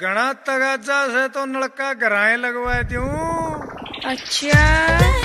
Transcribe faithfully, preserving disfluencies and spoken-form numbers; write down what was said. घना तगाजा से तो नलका घराए लगवा दूं। अच्छा।